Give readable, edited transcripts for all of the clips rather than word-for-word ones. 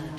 blood.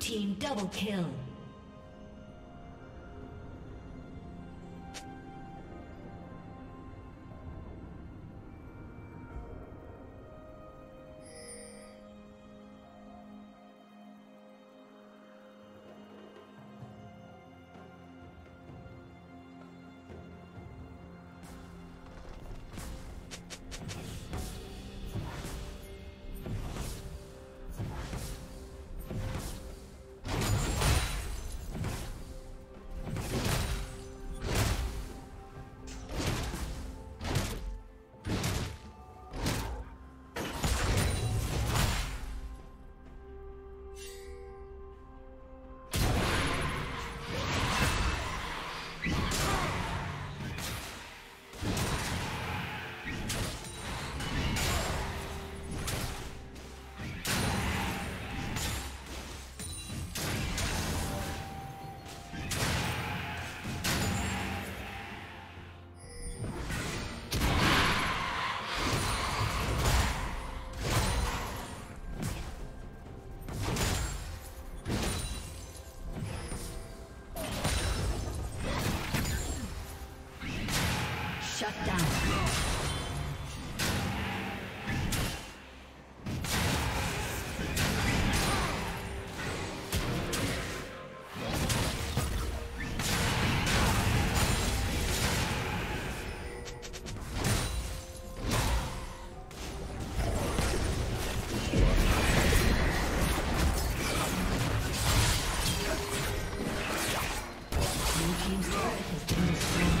Team double kill. Shut down. Blue team's turret has been destroyed.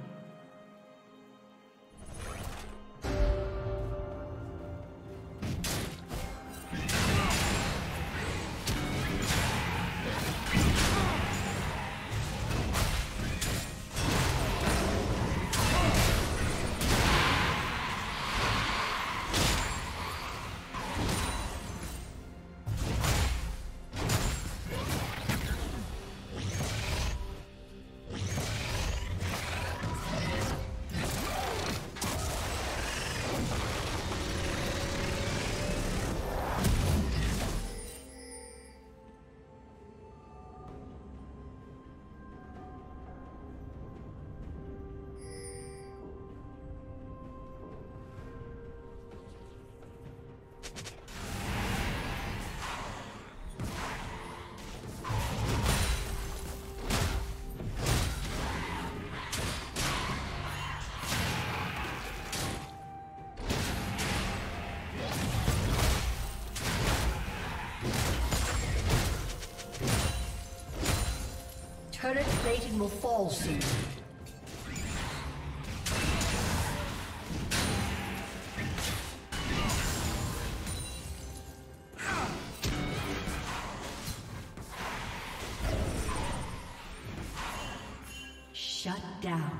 Current plating will fall soon. Shut down.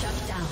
Shut down.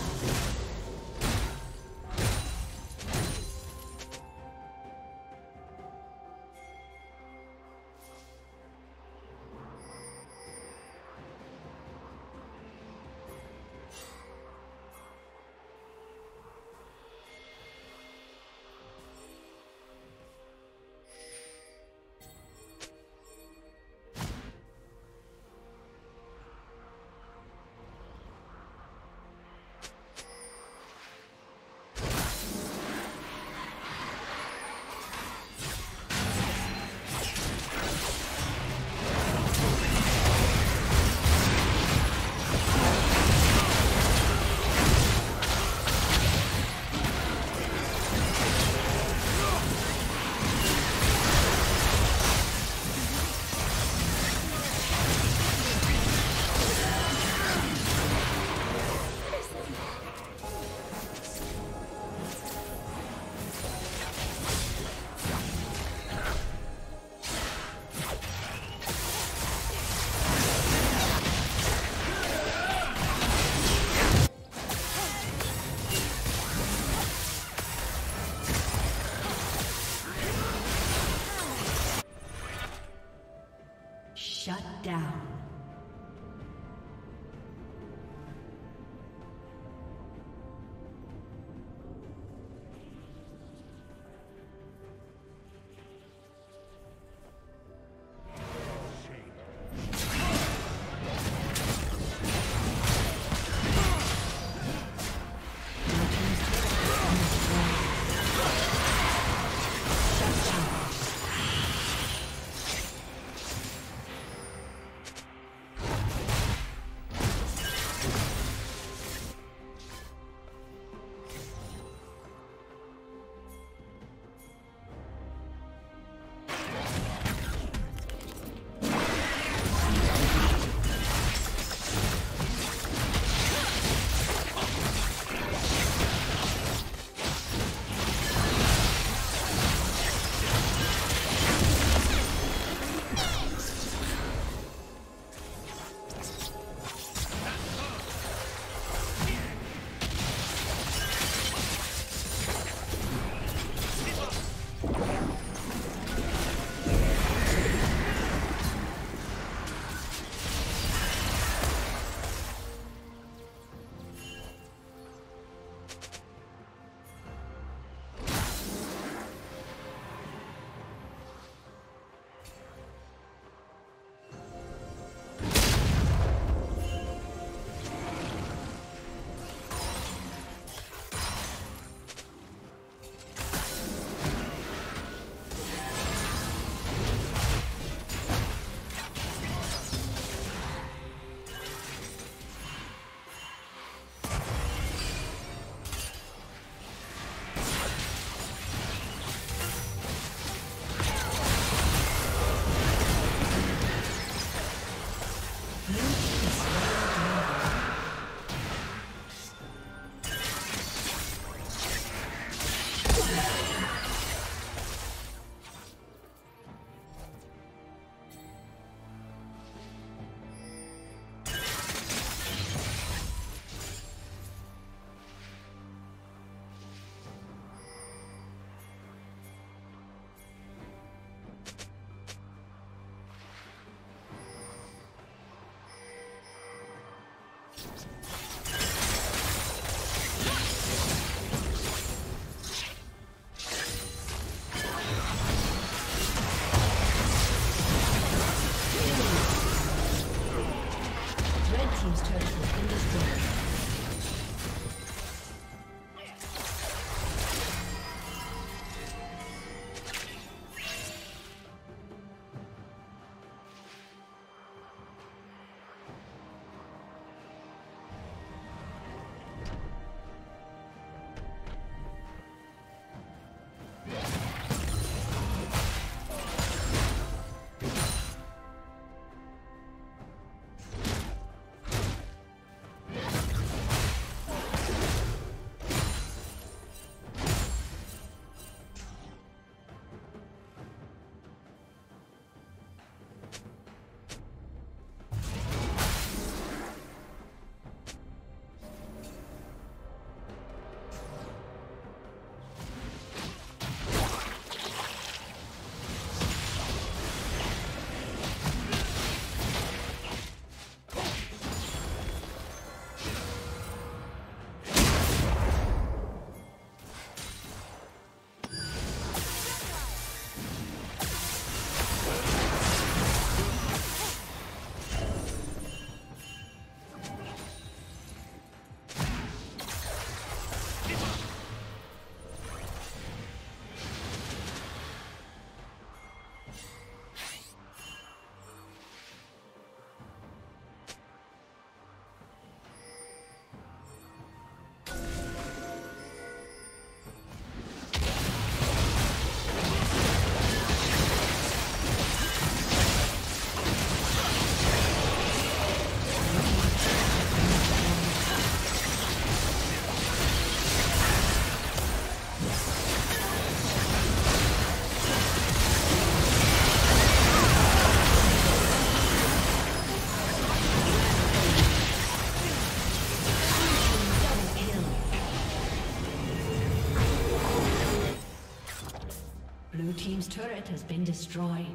team's turret has been destroyed.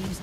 Team's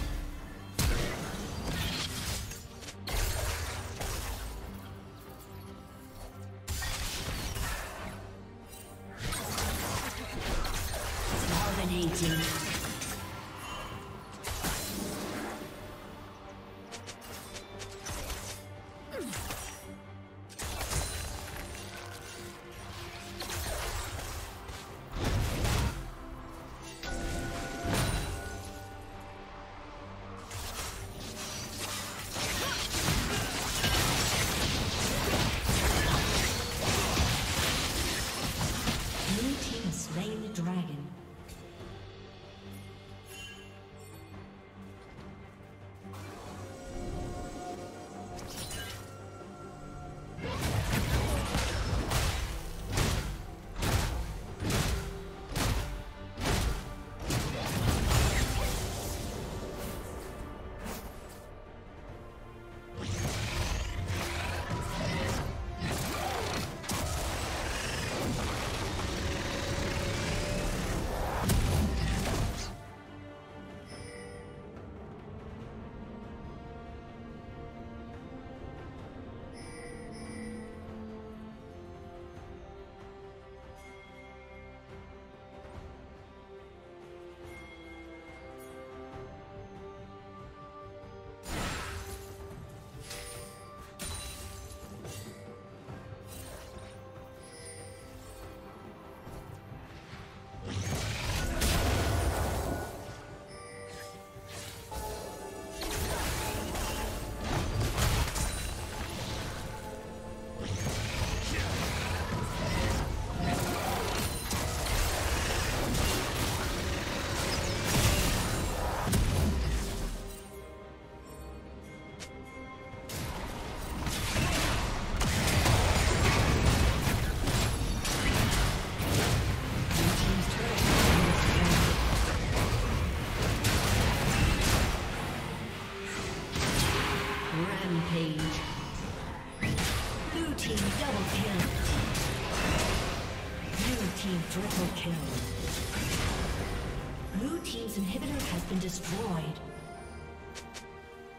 Destroyed.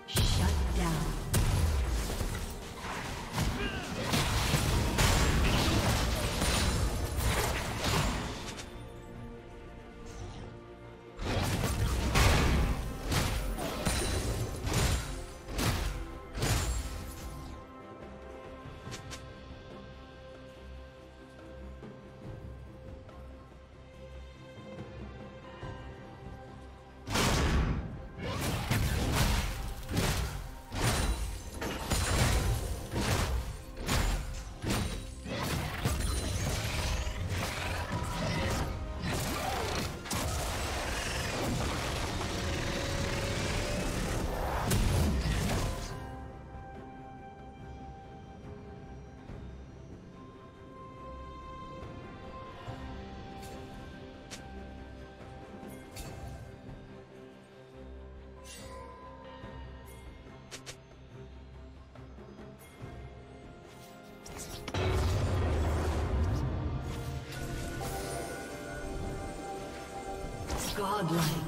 Shut down. Godlike.